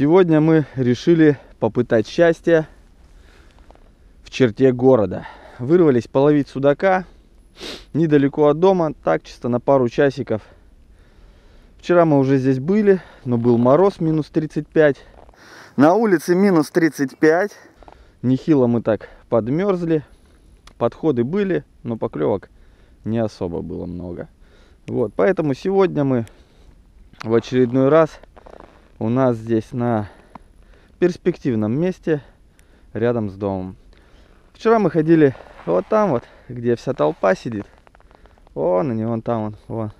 Сегодня мы решили попытать счастье в черте города. Вырвались половить судака недалеко от дома, так чисто на пару часиков. Вчера мы уже здесь были, но был мороз минус 35. На улице минус 35. Нехило мы так подмерзли. Подходы были, но поклевок не особо было много. Вот, поэтому сегодня мы в очередной раз у нас здесь на перспективном месте рядом с домом. Вчера мы ходили вот там вот, где вся толпа сидит. Вон они, вон там, вон.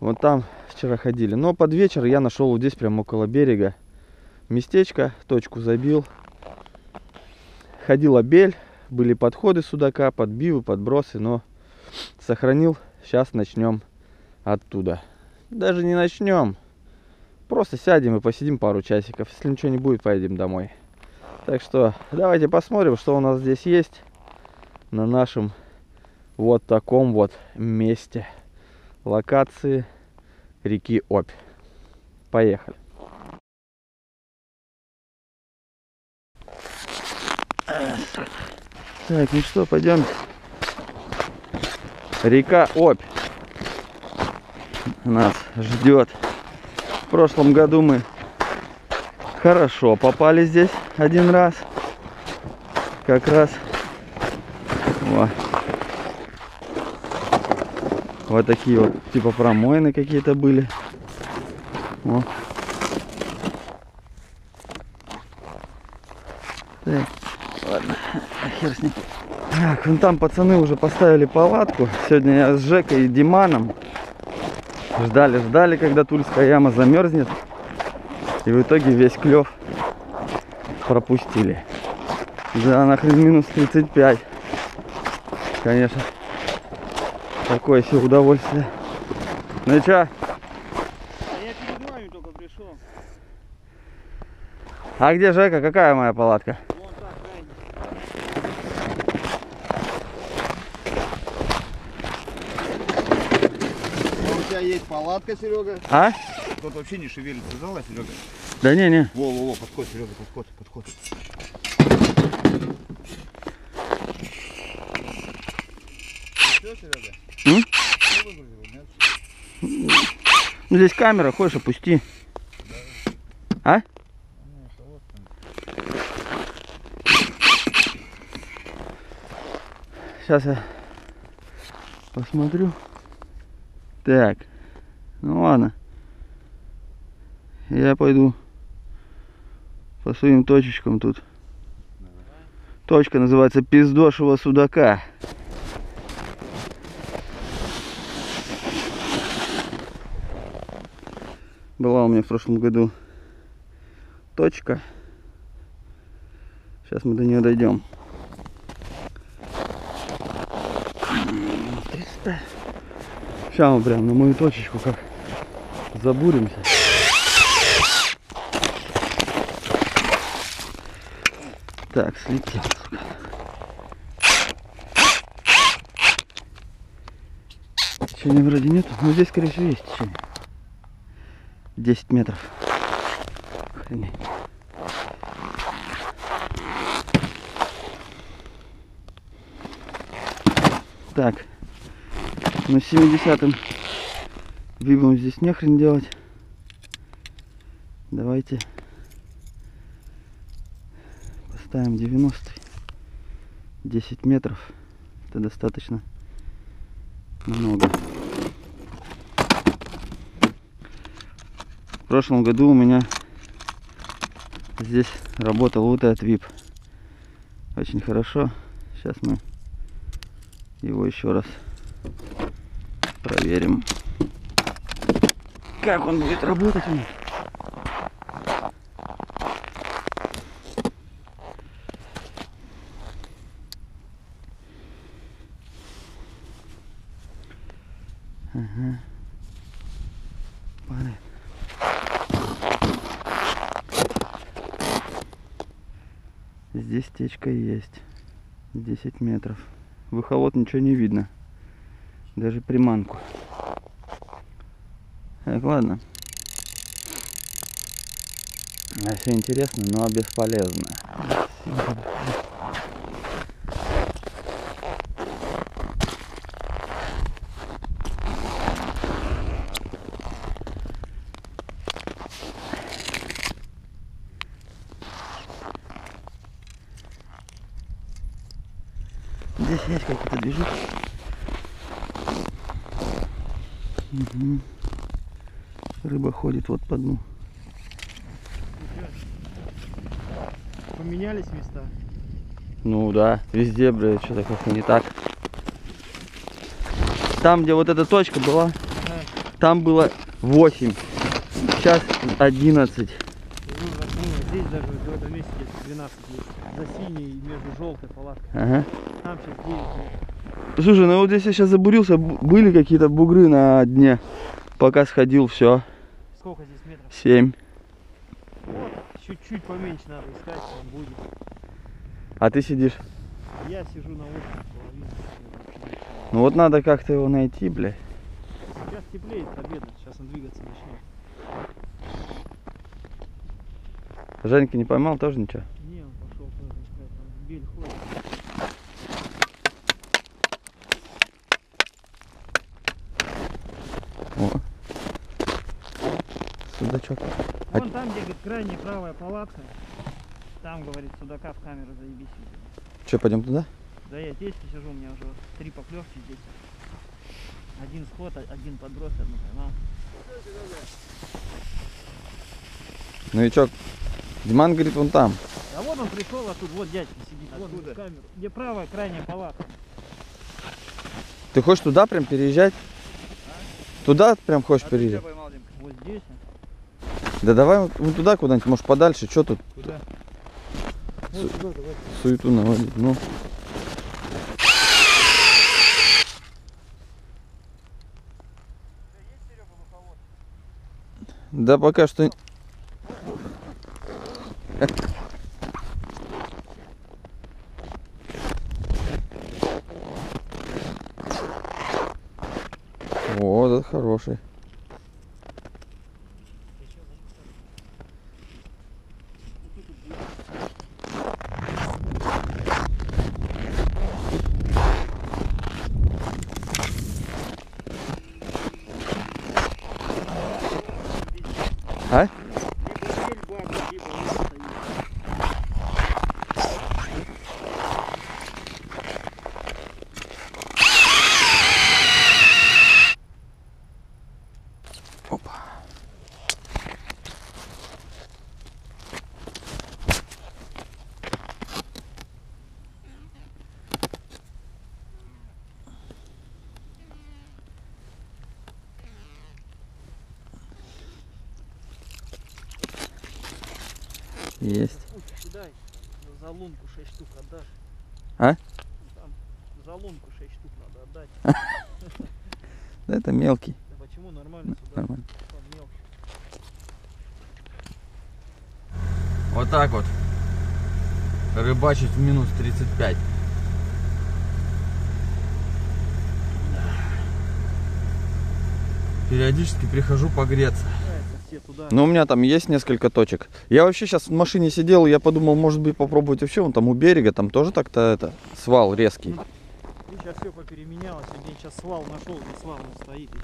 Вот там вчера ходили. Но под вечер я нашел вот здесь, прямо около берега, местечко, точку забил. Ходила бель, были подходы судака, подбивы, подбросы, но сохранил. Сейчас начнем оттуда. Даже не начнем. Просто сядем и посидим пару часиков. Если ничего не будет, поедем домой. Так что давайте посмотрим, что у нас здесь есть на нашем вот таком вот месте. Локации реки Обь. Поехали. Так, ну что, пойдем. Река Обь нас ждет. В прошлом году мы хорошо попали здесь один раз. Как раз вот такие вот типа промоины какие-то были. Во. Так, ладно, хер с ним. Так, вон там пацаны уже поставили палатку. Сегодня я с Жекой и Диманом ждали, когда Тульская яма замерзнет. И в итоге весь клев пропустили. Да, нахрен минус 35. Конечно, такое себе удовольствие. Ну и чё? Я перед вами только пришел. А где Жека? Какая моя палатка? Есть палатка, Серега. А? Тут вообще не шевелится, зала, Серега. Да не. Во, подход, Серега, подход. Все, Серега? Ну, здесь камера, хочешь, опусти. Да. А? Сейчас я посмотрю. Так. Ну ладно, я пойду по своим точечкам тут. Точка называется пиздошего судака. Была у меня в прошлом году точка. Сейчас мы до нее дойдем. Сейчас мы прям на мою точечку как забуримся. Так, слетел, сука. Течения вроде нету, но здесь, скорее всего, есть течение. 10 метров. Охренеть. Так. Но 70-м вибом здесь нехрен делать. Давайте поставим 90. 10 метров. Это достаточно много. В прошлом году у меня здесь работал вот этот вип. Очень хорошо. Сейчас мы его еще раз проверим, как он будет работать у меня. Ага. Падает. Здесь течка есть. 10 метров. Выхолот ничего не видно. Даже приманку. Так, ладно. Все интересно, но бесполезно. Здесь есть какие-то движения. Угу. Рыба ходит вот по дну. Поменялись места? Ну да, везде, бля, что-то как-то не так. Там, где вот эта точка была, там было 8, сейчас 11. Здесь даже в этом месте 12 есть. За синей между желтой палаткой. Ага. Там сейчас 9. Слушай, ну вот здесь я сейчас забурился, были какие-то бугры на дне. Пока сходил, все. Сколько здесь метров? 7. Вот, чуть-чуть поменьше надо искать, он будет. А ты сидишь? Я сижу на улице. Ну вот надо как-то его найти, бля. Сейчас теплеет, победа. Сейчас он двигаться начнет. Женька не поймал тоже ничего? Не, он пошел тоже, там бель ходит. О. Судачок. Вон там, где крайняя правая палатка, там, говорит, судака в камеру заебись. Че, пойдем туда? Да я здесь сижу, у меня уже 3 поклевки здесь. 1 сход, 1 подброс, 1 поймал. Новичок. Диман говорит, вон там. А вот он пришел, а тут вот дядька сидит. Вон в камеру. Где правая крайняя палатка. Ты хочешь туда прям переезжать? А? Туда прям хочешь переезжать? Поймал, вот здесь. Да давай вот туда куда-нибудь, может подальше. Что тут? Куда? Вот сюда, давай. Суету наводить. Ну. Да пока что... О, да, хороший. А? Есть. За лунку 6 штук отдашь. А? Там за лунку 6 штук надо отдать. Да это мелкий. Да почему нормально? Нормально. Вот так вот. Рыбачить в минус 35. Периодически прихожу погреться. Но у меня там есть несколько точек. Я вообще сейчас в машине сидел, и я подумал, может быть, попробовать вообще. Вон там у берега, там тоже так-то это свал резкий. И сейчас все попеременялось. Я сейчас свал нашел, где свал он стоит, и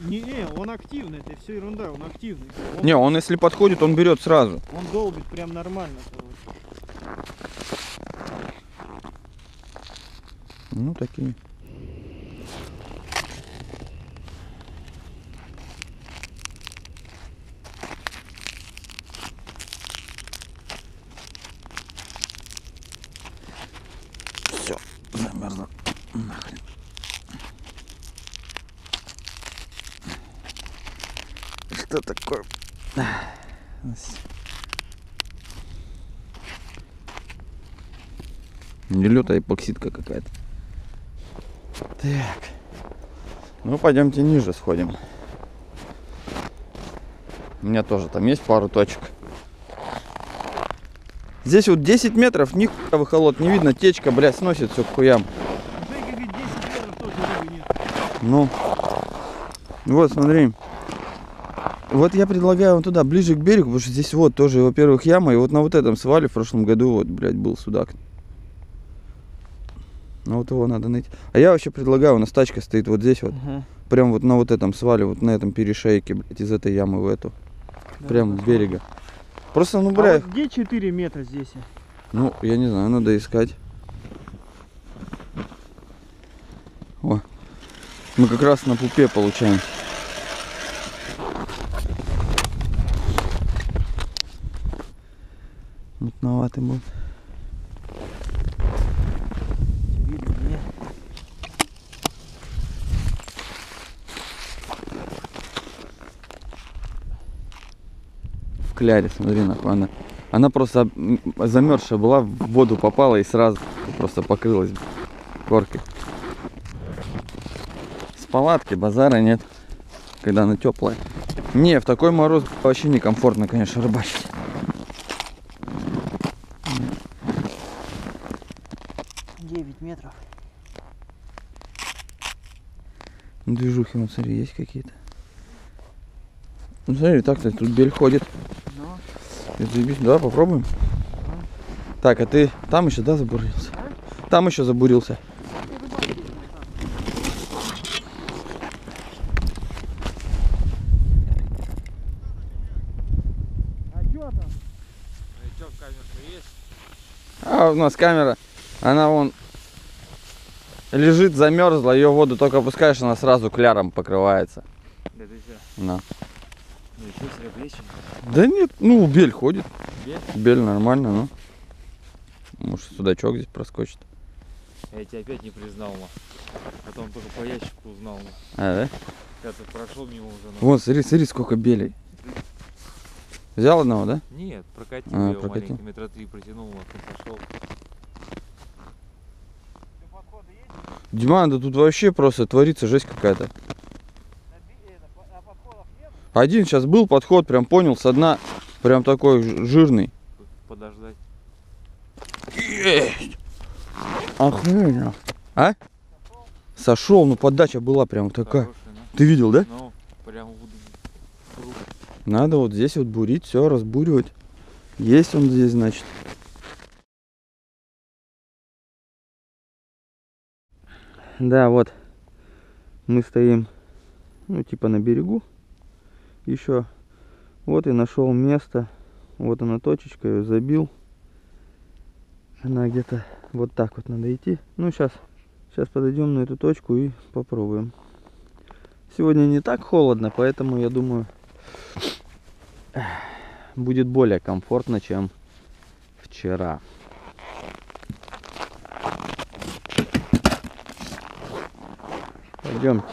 все. Не, он активный, это все ерунда, он активный. Он... Не, он если подходит, он берет сразу. Он долбит прям нормально, короче. Ну, такие... Что такое? Не лед, а эпоксидка какая-то. Так. Ну пойдемте ниже сходим. У меня тоже там есть пару точек. Здесь вот 10 метров, ни хуя выхолод не видно, течка, бля, сносит все к хуям. Ну. Вот, смотри. Вот я предлагаю вам туда, ближе к берегу, потому что здесь вот тоже, во-первых, яма. И вот на вот этом свале в прошлом году, вот, блядь, был судак. Ну вот его надо найти. А я вообще предлагаю, у нас тачка стоит вот здесь вот. Угу. Прям вот на вот этом свале, вот на этом перешейке, блядь, из этой ямы в эту. Да, прям с берега. Просто, ну, блядь. А вот где 4 метра здесь? Ну, я не знаю, надо искать. О, мы как раз на пупе получаем. Мутноватый был. В кляре, смотри, нахуй она. Она просто замерзшая была, в воду попала и сразу просто покрылась коркой. С палатки базара нет, когда она теплая. Не, в такой мороз вообще некомфортно, конечно, рыбачить. Метров. Движухи, ну смотри, есть какие-то. Ну смотри, так-то тут бель ходит. Да, попробуем. Да. Так, а ты там еще, да, забурился? А? Там еще забурился. А что там? А у нас камера, она вон лежит, замерзла, ее в воду только опускаешь, она сразу кляром покрывается. Да ты что? Да. Да нет, ну бель ходит. Бель? Бель нормально, ну. Может, судачок здесь проскочит. Я тебя опять не признал, ма. Потом только по ящику узнал, ма. А, да? Когда ты прошел мимо уже. Ну. Вон, смотри, смотри, сколько белей. Взял одного, да? Нет, прокатил его прокатил. Маленько, метра 3 протянул, а ты сошел. Диман, да тут вообще просто творится жесть какая-то. Один сейчас был подход, прям понял, со дна прям такой жирный. Подождать. Есть! Охренеть. А? Сошел, ну подача была прям такая. Хороший, да? Ты видел, да? Ну, прям буду... Надо вот здесь вот бурить, все, разбуривать. Есть он здесь, значит. Да, вот мы стоим, ну типа на берегу еще. Вот и нашел место. Вот она точечка, ее забил. Она где-то вот так вот надо идти. Ну сейчас подойдем на эту точку и попробуем. Сегодня не так холодно, поэтому я думаю, будет более комфортно, чем вчера. Идемте.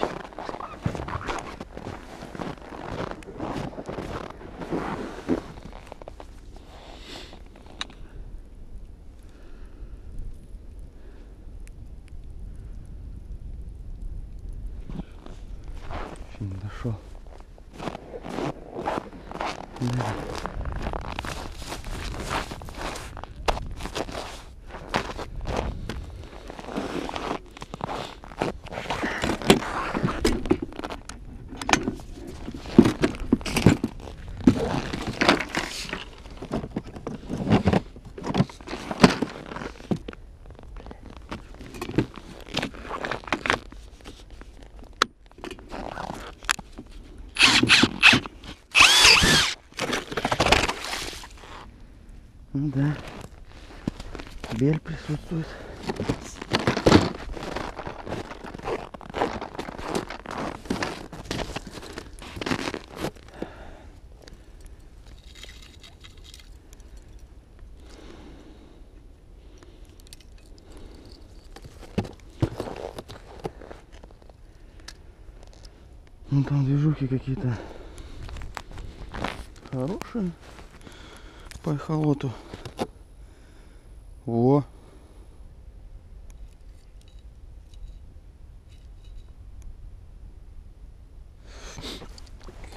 Еще не дошел. Да. Ну да, бель присутствует. Ну там движухи какие-то хорошие. По эхолоту. Во.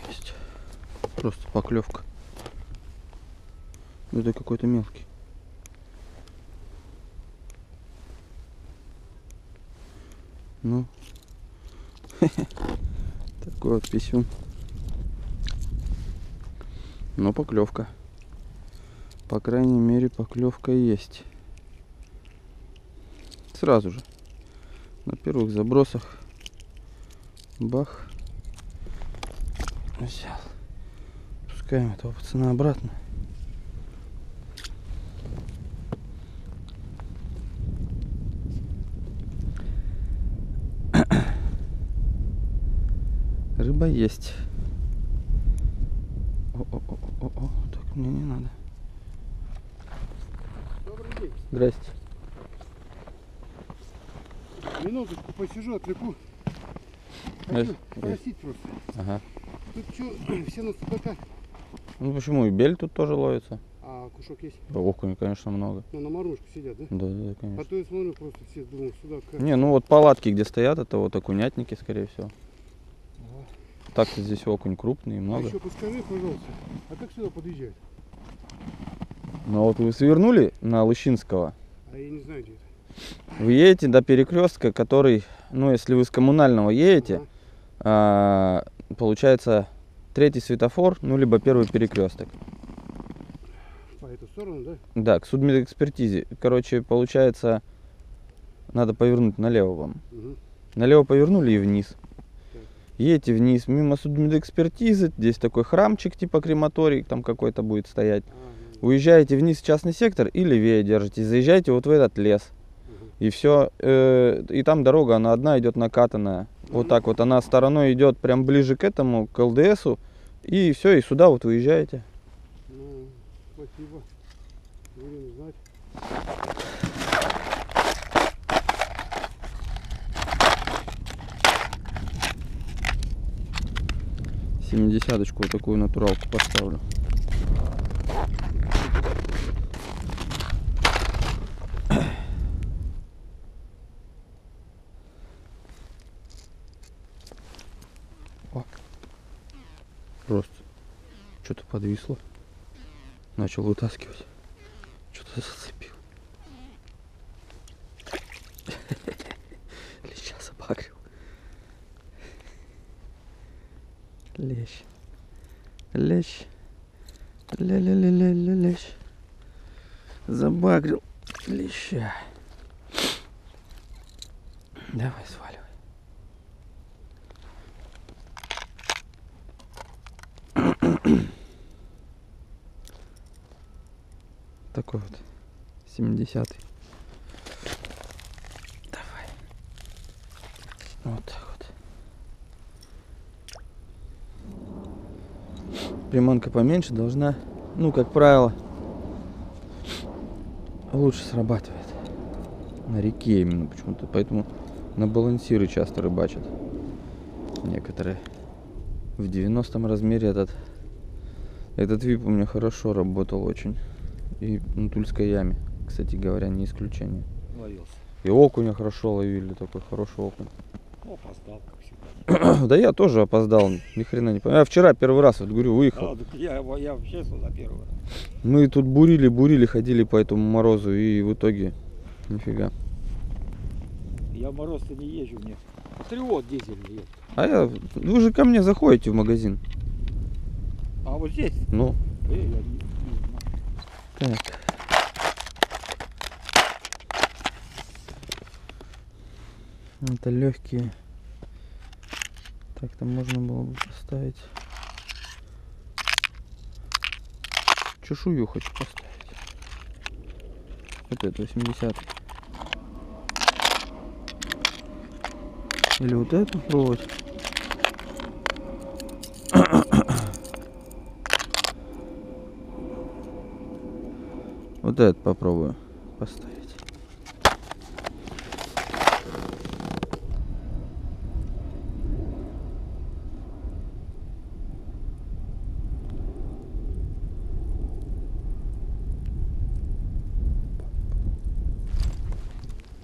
Есть. Просто поклевка. Это какой-то мелкий. Ну. Такой вот писюн. но поклевка. По крайней мере, поклевка есть. Сразу же. На первых забросах. Бах. Взял. Пускаем этого пацана обратно. Рыба есть. О-о-о-о-о. Так мне не надо. Добрый день. Здрасте. Минуточку посижу, отвлеку. Хочу спросить просто. Ага. Тут что, все на судака? Ну почему, и бель тут тоже ловится. А кушок есть? Окунь, конечно, много. Ну на морожку сидят, да? Да, да, конечно. А то я смотрю, просто все думают, судак. Не, ну вот палатки, где стоят, это вот окунятники, скорее всего. Ага. Так-то здесь окунь крупный, много. А еще подскажи, пожалуйста, а как сюда подъезжать? Ну вот вы свернули на Лыщинского. А я не знаю, где это. Вы едете до перекрестка, который, ну, если вы с коммунального едете, ага, получается третий светофор, ну, либо первый перекресток. По эту сторону, да? Да, к судмедэкспертизе. Короче, получается, надо повернуть налево вам. Угу. Налево повернули и вниз. Так. Едете вниз, мимо судмедэкспертизы, здесь такой храмчик, типа крематорий, там какой-то будет стоять. Ага. Уезжаете вниз в частный сектор и левее держитесь, заезжаете вот в этот лес. И все, и там дорога, она одна идет накатанная. Вот так вот, она стороной идет прям ближе к этому, к ЛДСу. И все, и сюда вот выезжаете. Ну, спасибо. Будем знать. Семидесяточку вот такую натуралку поставлю. Просто что-то подвисло. Начал вытаскивать. Что-то зацепил. Леща запарил. Лещ. Лещ. Лещ. Забагрил леща. Давай сваливай. Такой вот 70-й. Давай. Вот так вот. Приманка поменьше должна, ну, как правило, лучше срабатывает. На реке именно почему-то. Поэтому на балансиры часто рыбачат. Некоторые. В 90-м размере этот вип у меня хорошо работал очень. И на Тульской яме, кстати говоря, не исключение. Ловился. И окуня хорошо ловили, такой хороший окунь. Ну, опоздал, как всегда. Да я тоже опоздал, ни хрена не понял. Я вчера первый раз, вот говорю, выехал. Да, я вообще сюда первый раз. Мы тут бурили, ходили по этому морозу, и в итоге нифига. Я в мороз-то не езжу, мне стрелок дизельный едет. А я, вы же ко мне заходите в магазин. А вот здесь? Ну. Так. Это легкие. Так, там можно было бы поставить. Чешую хочу поставить. Вот это 80. Или вот эту пробовать. Вот этот попробую поставить.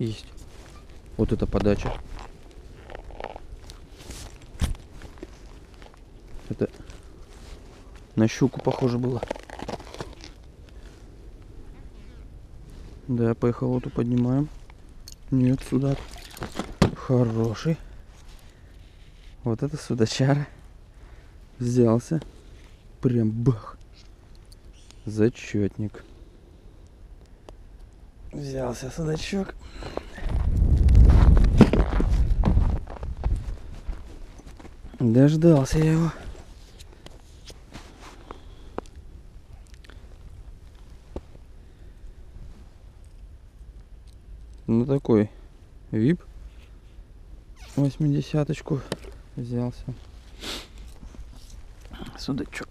Есть. Вот это подача. Это на щуку похоже было. Да, по эхолоту поднимаем. Нет, судак. Хороший. Вот это судачара. Взялся. Прям бах. Зачетник. Взялся судачок. Дождался я его. Ну такой вип. 80-очку взялся. Судачок.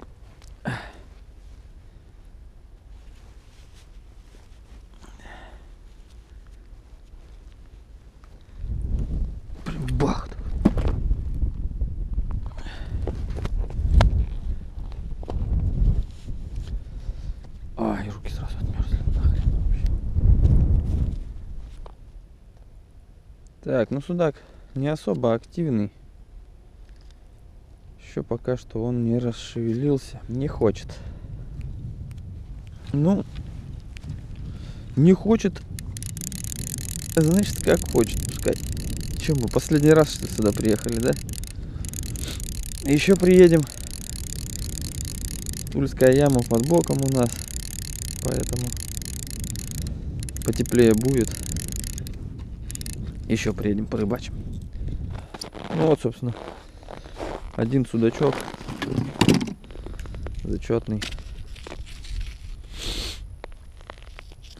Так, ну судак не особо активный. Еще пока что он не расшевелился. Не хочет. Ну, не хочет, значит, как хочет. Пускай. Че, мы последний раз что сюда приехали, да? Еще приедем. Тульская яма под боком у нас. Поэтому потеплее будет. Еще приедем порыбачим. Ну вот, собственно, один судачок зачетный.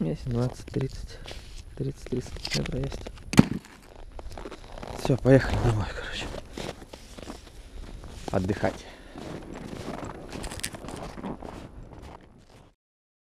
20, 30, 30 метров есть. Все, поехали домой, короче, отдыхать.